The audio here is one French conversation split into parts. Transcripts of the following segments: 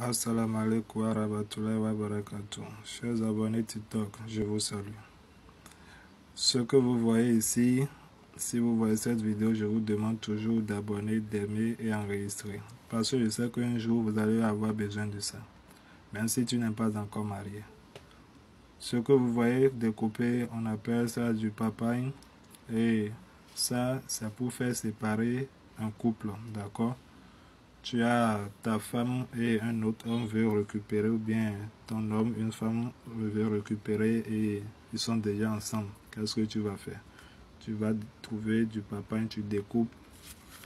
Assalamu alaikum wa rahmatullahi wa barakatuh. Chers abonnés TikTok, je vous salue. Ce que vous voyez ici, si vous voyez cette vidéo, je vous demande toujours d'abonner, d'aimer et enregistrer. Parce que je sais qu'un jour, vous allez avoir besoin de ça. Même si tu n'es pas encore marié. Ce que vous voyez découpé, on appelle ça du papaye. Et ça, c'est pour faire séparer un couple, d'accord? Tu as ta femme et un autre homme veut récupérer, ou bien ton homme, une femme veut récupérer et ils sont déjà ensemble. Qu'est-ce que tu vas faire? Tu vas trouver du papaye, tu découpes,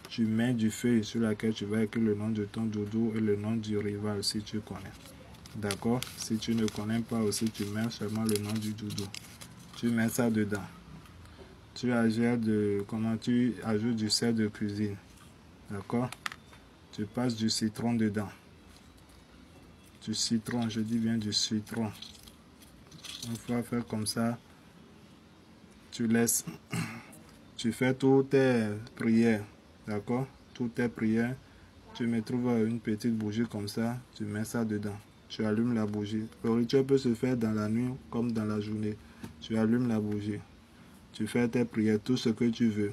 tu mets du feuille sur laquelle tu vas écrire le nom de ton doudou et le nom du rival si tu connais. D'accord? Si tu ne connais pas aussi, tu mets seulement le nom du doudou. Tu mets ça dedans. Tu ajoutes du sel de cuisine. D'accord? Tu passes du citron dedans. Du citron, je dis bien du citron. Une fois fait comme ça, tu laisses. Tu fais toutes tes prières. D'accord? Toutes tes prières. Tu me trouves une petite bougie comme ça. Tu mets ça dedans. Tu allumes la bougie. Le rituel peut se faire dans la nuit comme dans la journée. Tu allumes la bougie. Tu fais tes prières, tout ce que tu veux.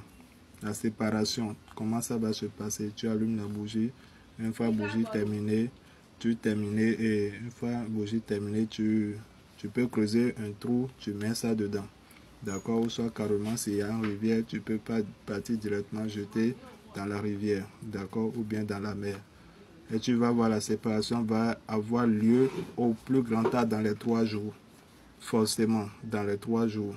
La séparation, comment ça va se passer? Tu allumes la bougie, une fois bougie terminée, tu peux creuser un trou, tu mets ça dedans. D'accord? Ou soit carrément, s'il y a une rivière, tu peux pas partir directement jeter dans la rivière, d'accord? Ou bien dans la mer. Et tu vas voir, la séparation va avoir lieu au plus grand tard dans les 3 jours. Forcément, dans les 3 jours.